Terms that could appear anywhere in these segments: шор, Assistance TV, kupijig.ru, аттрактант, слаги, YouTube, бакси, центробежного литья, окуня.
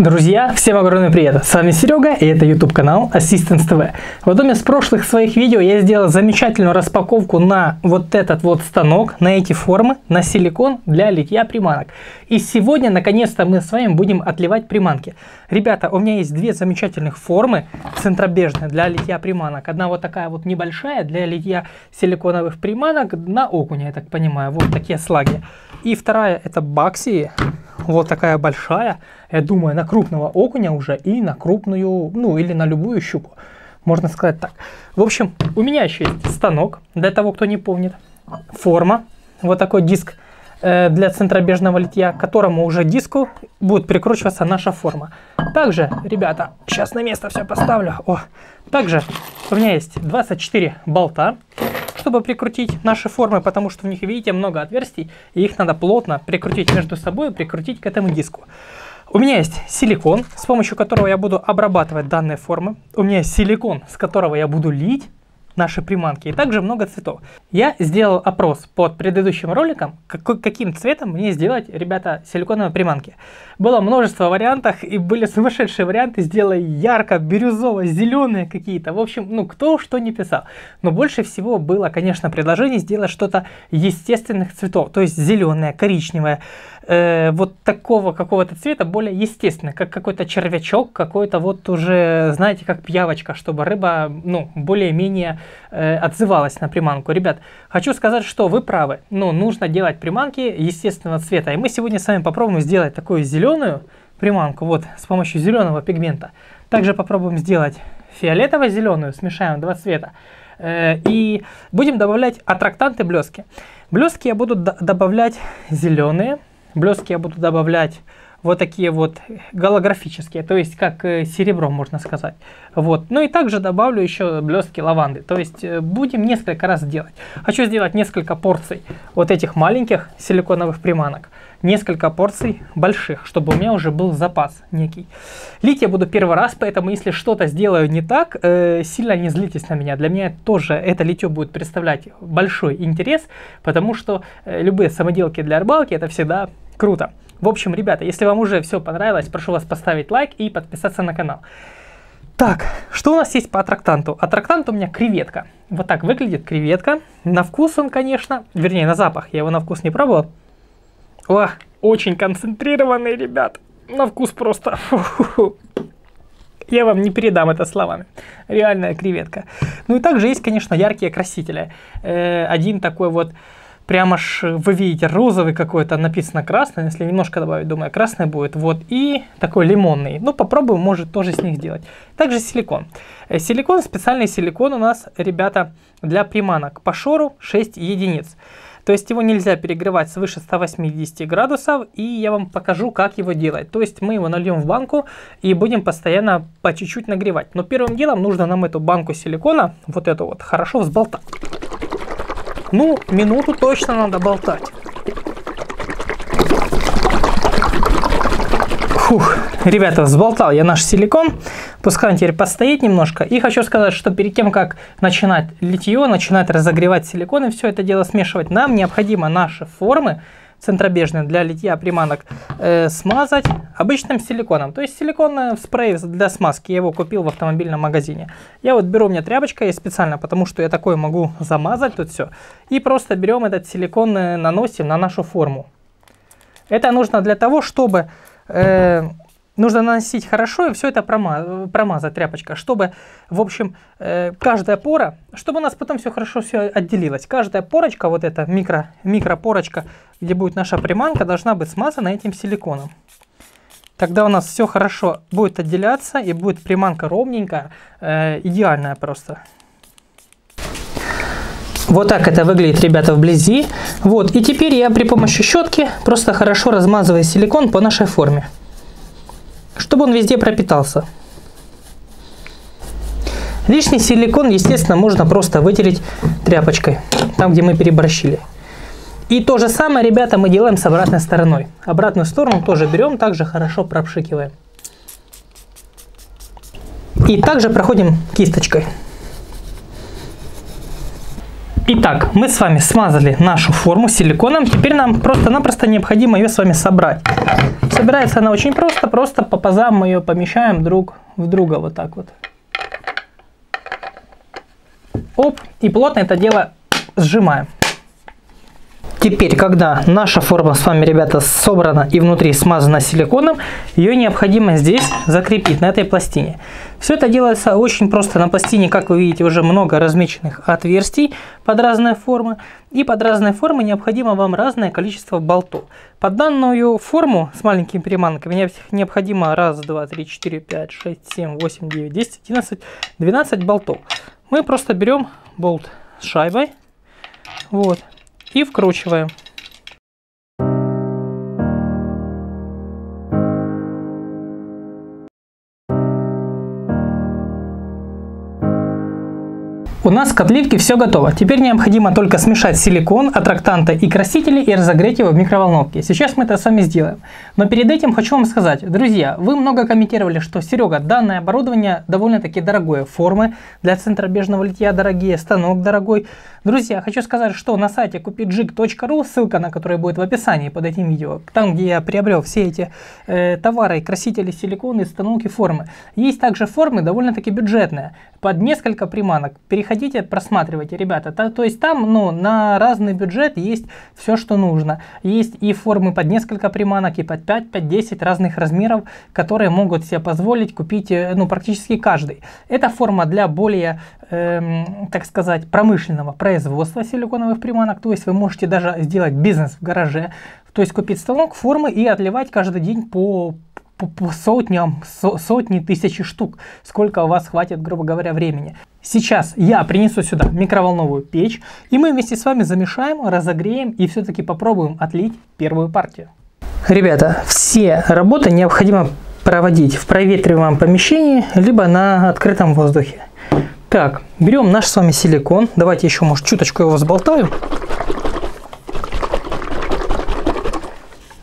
Друзья, всем огромный привет! С вами Серега, и это YouTube канал Assistance TV. В одном из прошлых своих видео я сделал замечательную распаковку на вот этот вот станок, на эти формы, на силикон для литья приманок. И сегодня, наконец-то, мы с вами будем отливать приманки. Ребята, у меня есть две замечательных формы центробежные для литья приманок. Одна вот такая вот небольшая для литья силиконовых приманок на окуня, я так понимаю, вот такие слаги. И вторая это баксии. Вот такая большая, я думаю, на крупного окуня уже и на крупную, ну или на любую щуку, можно сказать так. В общем, у меня еще есть станок, для того, кто не помнит, форма, вот такой диск для центробежного литья, к которому уже диску будет прикручиваться наша форма. Также, ребята, сейчас на место все поставлю. О, также у меня есть 24 болта, чтобы прикрутить наши формы, потому что в них, видите, много отверстий, и их надо плотно прикрутить между собой, прикрутить к этому диску. У меня есть силикон, с помощью которого я буду обрабатывать данные формы. У меня есть силикон, с которого я буду лить наши приманки, и также много цветов. Я сделал опрос под предыдущим роликом, каким цветом мне сделать, ребята, силиконовые приманки. Было множество вариантов, и были сумасшедшие варианты, сделай ярко, бирюзово, зеленые какие-то, в общем, ну кто что не писал. Но больше всего было, конечно, предложение сделать что-то естественных цветов, то есть зеленое, коричневое, вот такого какого-то цвета, более естественное, как какой-то червячок, какой-то вот уже, знаете, как пиявочка, чтобы рыба, ну, более-менее отзывалась на приманку. Ребят, хочу сказать, что вы правы, но нужно делать приманки естественного цвета. И мы сегодня с вами попробуем сделать такую зеленую приманку, вот, с помощью зеленого пигмента. Также попробуем сделать фиолетово-зеленую, смешаем два цвета. И будем добавлять аттрактанты, блески. Блески я буду добавлять зеленые, блески я буду добавлять вот такие вот голографические, то есть как серебро, можно сказать. Вот. Ну и также добавлю еще блестки лаванды, то есть будем несколько раз делать. Хочу сделать несколько порций вот этих маленьких силиконовых приманок, несколько порций больших, чтобы у меня уже был запас некий. Лить я буду первый раз, поэтому если что-то сделаю не так, сильно не злитесь на меня. Для меня тоже это литье будет представлять большой интерес, потому что любые самоделки для рыбалки это всегда круто. В общем, ребята, если вам уже все понравилось, прошу вас поставить лайк и подписаться на канал. Так, что у нас есть по аттрактанту? Аттрактант у меня креветка. Вот так выглядит креветка. На вкус он, конечно, вернее на запах, я его на вкус не пробовал. О, очень концентрированный, ребят. На вкус просто... Я вам не передам это словами. Реальная креветка. Ну и также есть, конечно, яркие красители. Один такой вот... Прямо аж вы видите, розовый какой-то, написано красный, если немножко добавить, думаю, красный будет. Вот, и такой лимонный. Ну, попробуем, может, тоже с них сделать. Также силикон. Силикон, специальный силикон у нас, ребята, для приманок. По шору 6 единиц. То есть его нельзя перегревать свыше 180 градусов. И я вам покажу, как его делать. То есть мы его нальем в банку и будем постоянно по чуть-чуть нагревать. Но первым делом нужно нам эту банку силикона, вот эту вот, хорошо взболтать. Ну, минуту точно надо болтать. Фух, ребята, взболтал я наш силикон. Пускай он теперь постоит немножко. И хочу сказать, что перед тем, как начинать литье, начинать разогревать силикон и все это дело смешивать, нам необходимо наши формы центробежные для литья приманок смазать обычным силиконом. То есть силикон в спрее для смазки, я его купил в автомобильном магазине. Я вот беру, у меня тряпочка есть специально, потому что я такой могу замазать тут все. И просто берем этот силикон, наносим на нашу форму. Это нужно для того, чтобы... Нужно наносить хорошо и все это промазать тряпочка, чтобы, в общем, каждая пора, чтобы у нас потом все хорошо все отделилось. Каждая порочка, вот эта микропорочка, где будет наша приманка, должна быть смазана этим силиконом. Тогда у нас все хорошо будет отделяться и будет приманка ровненькая, идеальная просто. Вот так это выглядит, ребята, вблизи. Вот, и теперь я при помощи щетки просто хорошо размазываю силикон по нашей форме, чтобы он везде пропитался. Лишний силикон, естественно, можно просто вытереть тряпочкой, там, где мы переборщили. И то же самое, ребята, мы делаем с обратной стороной. Обратную сторону тоже берем, также хорошо пропшикиваем. И также проходим кисточкой. Итак, мы с вами смазали нашу форму силиконом. Теперь нам просто-напросто необходимо ее с вами собрать. Собирается она очень просто. Просто по пазам мы ее помещаем друг в друга вот так вот. Оп. И плотно это дело сжимаем. Теперь, когда наша форма с вами, ребята, собрана и внутри смазана силиконом, ее необходимо здесь закрепить, на этой пластине. Все это делается очень просто. На пластине, как вы видите, уже много размеченных отверстий под разные формы. И под разные формы необходимо вам разное количество болтов. Под данную форму с маленькими переманками необходимо 1, 2, 3, 4, 5, 6, 7, 8, 9, 10, 11, 12 болтов. Мы просто берем болт с шайбой. Вот. И вкручиваем. У нас к отливке все готово. Теперь необходимо только смешать силикон, аттрактанты и красители и разогреть его в микроволновке. Сейчас мы это с вами сделаем. Но перед этим хочу вам сказать, друзья, вы много комментировали, что, Серега, данное оборудование довольно-таки дорогое. Формы для центробежного литья дорогие, станок дорогой. Друзья, хочу сказать, что на сайте kupijig.ru, ссылка на которой будет в описании под этим видео, там, где я приобрел все эти товары, красители, силиконы, станок и формы. Есть также формы довольно-таки бюджетные, под несколько приманок. Переходите, просматривайте, ребята. То есть там, ну, на разный бюджет есть все, что нужно. Есть и формы под несколько приманок, и под 5, под 10 разных размеров, которые могут себе позволить купить, ну, практически каждый. Это форма для более, так сказать, промышленного производства силиконовых приманок. То есть вы можете даже сделать бизнес в гараже. То есть купить станок, формы и отливать каждый день по сотням, сотни, тысячи штук, сколько у вас хватит, грубо говоря, времени. Сейчас я принесу сюда микроволновую печь, и мы вместе с вами замешаем, разогреем и все-таки попробуем отлить первую партию. Ребята, все работы необходимо проводить в проветриваемом помещении, либо на открытом воздухе. Так, берем наш с вами силикон, давайте еще, может, чуточку его взболтаю.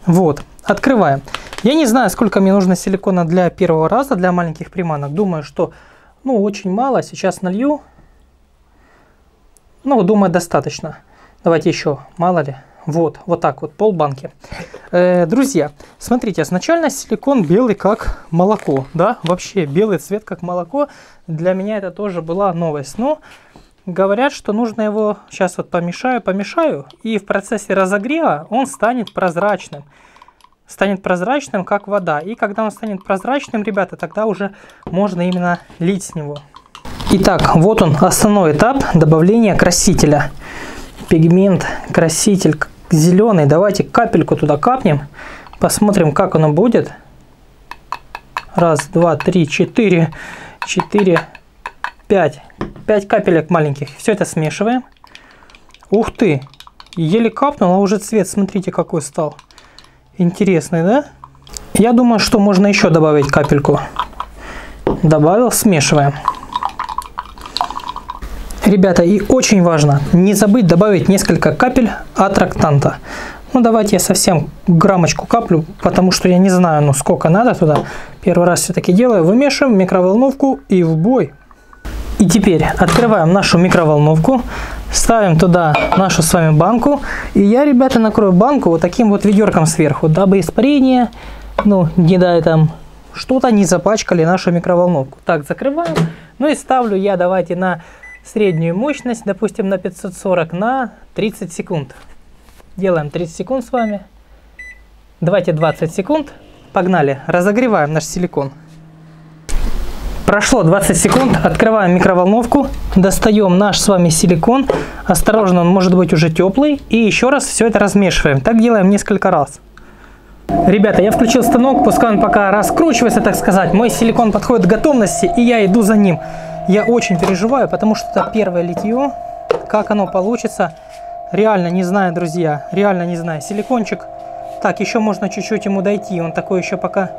Вот, открываем. Я не знаю, сколько мне нужно силикона для первого раза, для маленьких приманок. Думаю, что, ну, очень мало. Сейчас налью. Ну, думаю, достаточно. Давайте еще, мало ли. Вот, вот так вот, полбанки. Друзья, смотрите, изначально силикон белый как молоко. Да, вообще белый цвет как молоко. Для меня это тоже была новость. Но говорят, что нужно его, сейчас вот помешаю. И в процессе разогрева он станет прозрачным. Станет прозрачным, как вода. И когда он станет прозрачным, ребята, тогда уже можно именно лить с него. Итак, вот он, основной этап добавления красителя. Пигмент, краситель зеленый. Давайте капельку туда капнем. Посмотрим, как оно будет. 1, 2, 3, 4, 5. 5 капелек маленьких. Все это смешиваем. Ух ты! Еле капнул, а уже цвет, смотрите, какой стал. Интересный, да? Я думаю, что можно еще добавить капельку. Добавил, смешиваем. Ребята, и очень важно не забыть добавить несколько капель аттрактанта. Ну, давайте я совсем граммочку каплю, потому что я не знаю, ну, сколько надо туда. Первый раз все-таки делаю. Вымешиваем в микроволновку и в бой. И теперь открываем нашу микроволновку, ставим туда нашу с вами банку. И я, ребята, накрою банку вот таким вот ведерком сверху, дабы испарение, ну, не дай там что-то, не запачкали нашу микроволновку. Так, закрываем. Ну и ставлю я, давайте, на среднюю мощность, допустим, на 540 на 30 секунд. Делаем 30 секунд с вами. Давайте 20 секунд. Погнали, разогреваем наш силикон. Прошло 20 секунд, открываем микроволновку, достаем наш с вами силикон, осторожно, он может быть уже теплый, и еще раз все это размешиваем. Так делаем несколько раз. Ребята, я включил станок, пускай он пока раскручивается, так сказать, мой силикон подходит к готовности, и я иду за ним. Я очень переживаю, потому что это первое литье, как оно получится, реально не знаю, друзья, реально не знаю. Силикончик, так, еще можно чуть-чуть ему дойти, он такой еще пока...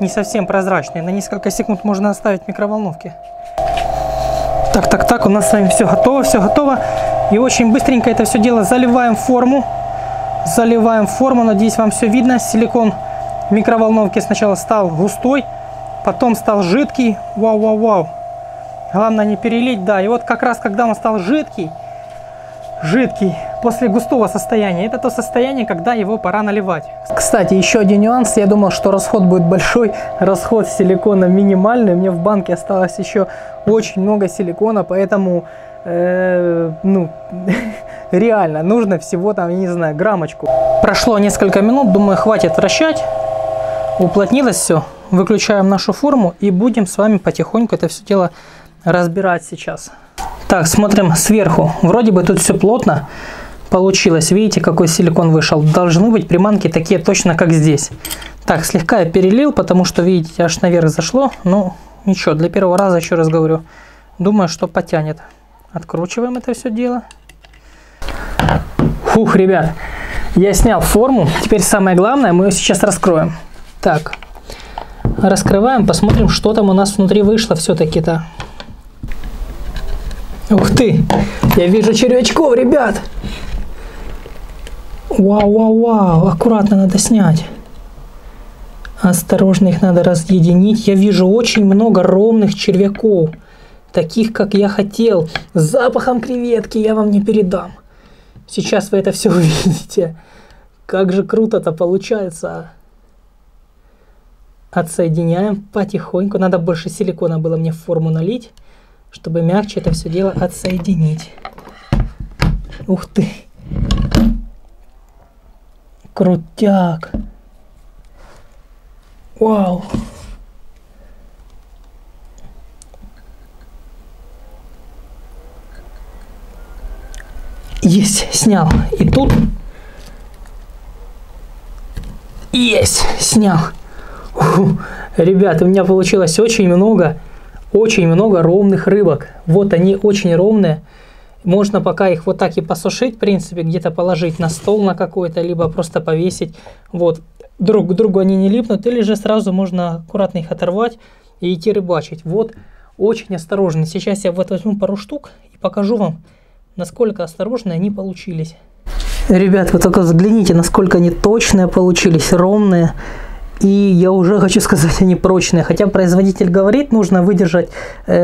не совсем прозрачный. На несколько секунд можно оставить в микроволновке. Так, у нас с вами все готово. И очень быстренько это все дело заливаем в форму. Надеюсь, вам все видно. Силикон в микроволновке сначала стал густой, потом стал жидкий. Вау. Главное не перелить, да. И вот как раз, когда он стал жидкий, жидкий после густого состояния. Это то состояние, когда его пора наливать. Кстати, еще один нюанс. Я думал, что расход будет большой. Расход силикона минимальный. У меня в банке осталось еще очень много силикона, поэтому реально нужно всего там, я не знаю, граммочку. Прошло несколько минут, думаю, хватит вращать. Уплотнилось все. Выключаем нашу форму и будем с вами потихоньку это все дело разбирать сейчас. Так, смотрим сверху. Вроде бы тут все плотно получилось. Видите, какой силикон вышел. Должны быть приманки такие точно, как здесь. Так, слегка я перелил, потому что, видите, аж наверх зашло. Ну, ничего, для первого раза, еще раз говорю, думаю, что потянет. Откручиваем это все дело. Фух, ребят, я снял форму. Теперь самое главное, мы ее сейчас раскроем. Так, раскрываем, посмотрим, что там у нас внутри вышло все-таки-то. Ух ты, я вижу червячков, ребят. Вау, аккуратно надо снять. Осторожно, их надо разъединить. Я вижу очень много ровных червяков, таких, как я хотел. С запахом креветки я вам не передам. Сейчас вы это все увидите. Как же круто-то получается. Отсоединяем потихоньку. Надо больше силикона было мне в форму налить, чтобы мягче это все дело отсоединить. Ух ты! Крутяк! Вау! Есть, снял. И тут... Есть, снял. Фу. Ребят, у меня получилось очень много ровных рыбок. Вот они очень ровные. Можно пока их вот так и посушить, в принципе, где-то положить на стол на какой-то, либо просто повесить. Вот, друг к другу они не липнут. Или же сразу можно аккуратно их оторвать и идти рыбачить. Вот, очень осторожно. Сейчас я вот возьму пару штук и покажу вам, насколько осторожные они получились. Ребят, вы только взгляните, насколько они точные получились, ровные. И я уже хочу сказать, они прочные. Хотя производитель говорит, нужно выдержать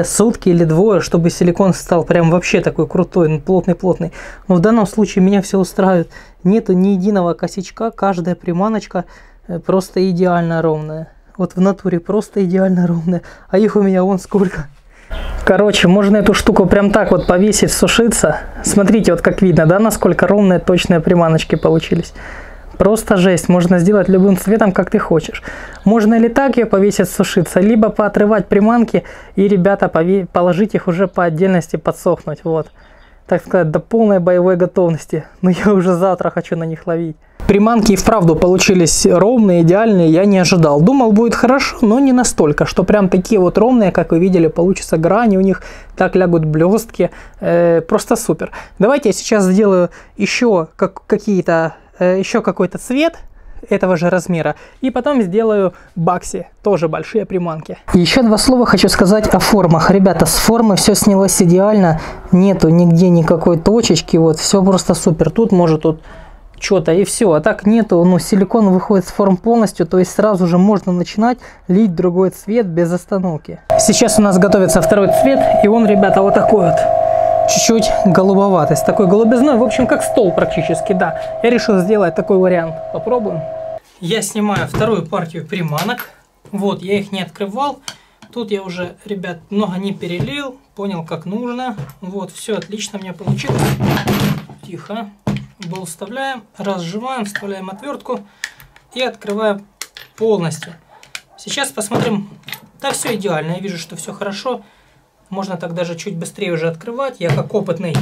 сутки или двое, чтобы силикон стал прям вообще такой крутой, плотный-плотный. Но в данном случае меня все устраивает. Нету ни единого косячка, каждая приманочка просто идеально ровная. Вот в натуре просто идеально ровная. А их у меня вон сколько. Короче, можно эту штуку прям так вот повесить, сушиться. Смотрите, вот как видно, да, насколько ровные, точные приманочки получились. Просто жесть, можно сделать любым цветом, как ты хочешь. Можно или так ее повесить, сушиться, либо поотрывать приманки и, ребята, положить их уже по отдельности подсохнуть. Вот, так сказать, до полной боевой готовности. Но я уже завтра хочу на них ловить. Приманки и вправду получились ровные, идеальные, я не ожидал. Думал, будет хорошо, но не настолько, что прям такие вот ровные, как вы видели, получатся грани у них, так лягут блестки. Просто супер. Давайте я сейчас сделаю еще какой-то цвет этого же размера, и потом сделаю бакси, тоже большие приманки. Еще два слова хочу сказать о формах. Ребята, с формы все снялось идеально, нету нигде никакой точечки, вот, все просто супер. Тут может тут что-то и все, а так нету, ну, силикон выходит с форм полностью, то есть сразу же можно начинать лить другой цвет без остановки. Сейчас у нас готовится второй цвет, и он, ребята, вот такой вот. Чуть-чуть голубоватый, с такой голубизной, в общем, как стол практически, да. Я решил сделать такой вариант. Попробуем. Я снимаю вторую партию приманок. Вот, я их не открывал. Тут я уже, ребят, много не перелил, понял, как нужно. Вот, все отлично мне получилось. Тихо. Болт вставляем, разжимаем, вставляем отвертку и открываем полностью. Сейчас посмотрим. Да, все идеально, я вижу, что все хорошо. Можно так даже чуть быстрее уже открывать. Я как опытный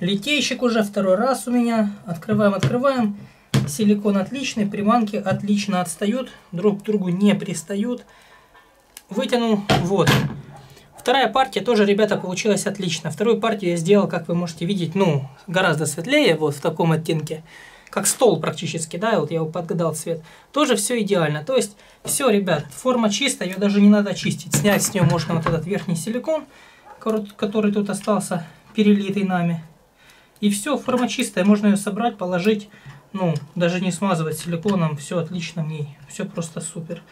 литейщик уже второй раз у меня. Открываем. Силикон отличный, приманки отлично отстают, друг к другу не пристают. Вытянул, вот. Вторая партия тоже, ребята, получилась отлично. Вторую партию я сделал, как вы можете видеть, ну, гораздо светлее, вот в таком оттенке. Как стол практически, да, вот я его подгадал цвет. Тоже все идеально. То есть, все, ребят, форма чистая, ее даже не надо чистить. Снять с нее можно вот этот верхний силикон, который тут остался, перелитый нами. И все, форма чистая, можно ее собрать, положить, ну, даже не смазывать силиконом, все отлично в ней, все просто супер.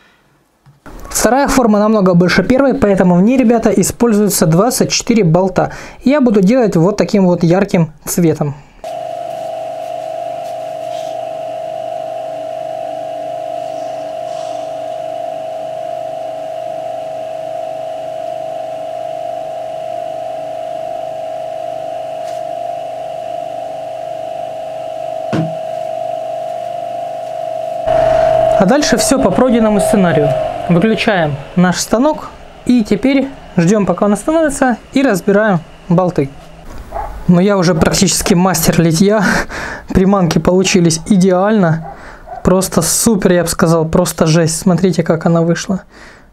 Вторая форма намного больше первой, поэтому в ней, ребята, используется 24 болта. Я буду делать вот таким вот ярким цветом. А дальше все по пройденному сценарию. Выключаем наш станок и теперь ждем, пока он остановится, и разбираем болты. Но я уже практически мастер литья. Приманки получились идеально. Просто супер, я бы сказал, просто жесть. Смотрите, как она вышла.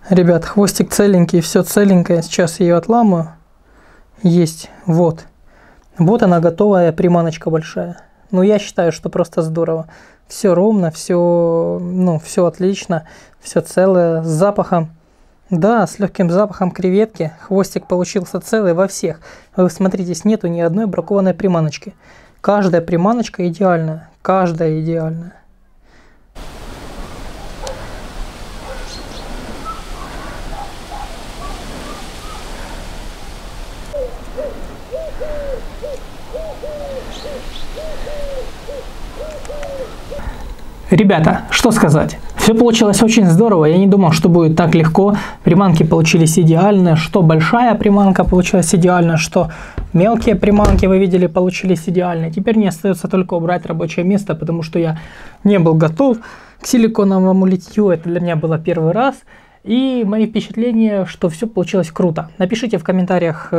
Ребят, хвостик целенький, все целенькое. Сейчас ее отламываю. Есть, вот. Вот она готовая приманочка большая. Но я считаю, что просто здорово. Все ровно, все, все отлично, все целое, с запахом. Да, с легким запахом креветки. Хвостик получился целый во всех. Вы смотрите, здесь нету ни одной бракованной приманочки. Каждая приманочка идеальная. Каждая идеальная. Ребята, что сказать? Все получилось очень здорово, я не думал, что будет так легко. Приманки получились идеальные, что большая приманка получилась идеально, что мелкие приманки, вы видели, получились идеально. Теперь мне остается только убрать рабочее место, потому что я не был готов к силиконовому литью, это для меня было первый раз. И мои впечатления, что все получилось круто. Напишите в комментариях,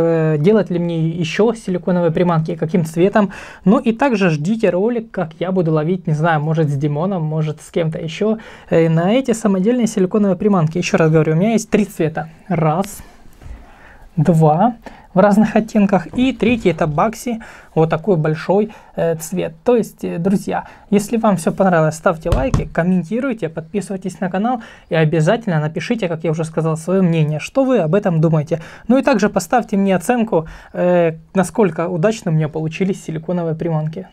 делать ли мне еще силиконовые приманки, каким цветом. Ну и также ждите ролик, как я буду ловить, не знаю, может с Димоном, может с кем-то еще, на эти самодельные силиконовые приманки. Еще раз говорю, у меня есть 3 цвета. Раз, два в разных оттенках, и третий это бакси, вот такой большой цвет. То есть, друзья, если вам все понравилось, ставьте лайки, комментируйте, подписывайтесь на канал и обязательно напишите, как я уже сказал, свое мнение, что вы об этом думаете. Ну и также поставьте мне оценку, насколько удачно у меня получились силиконовые приманки.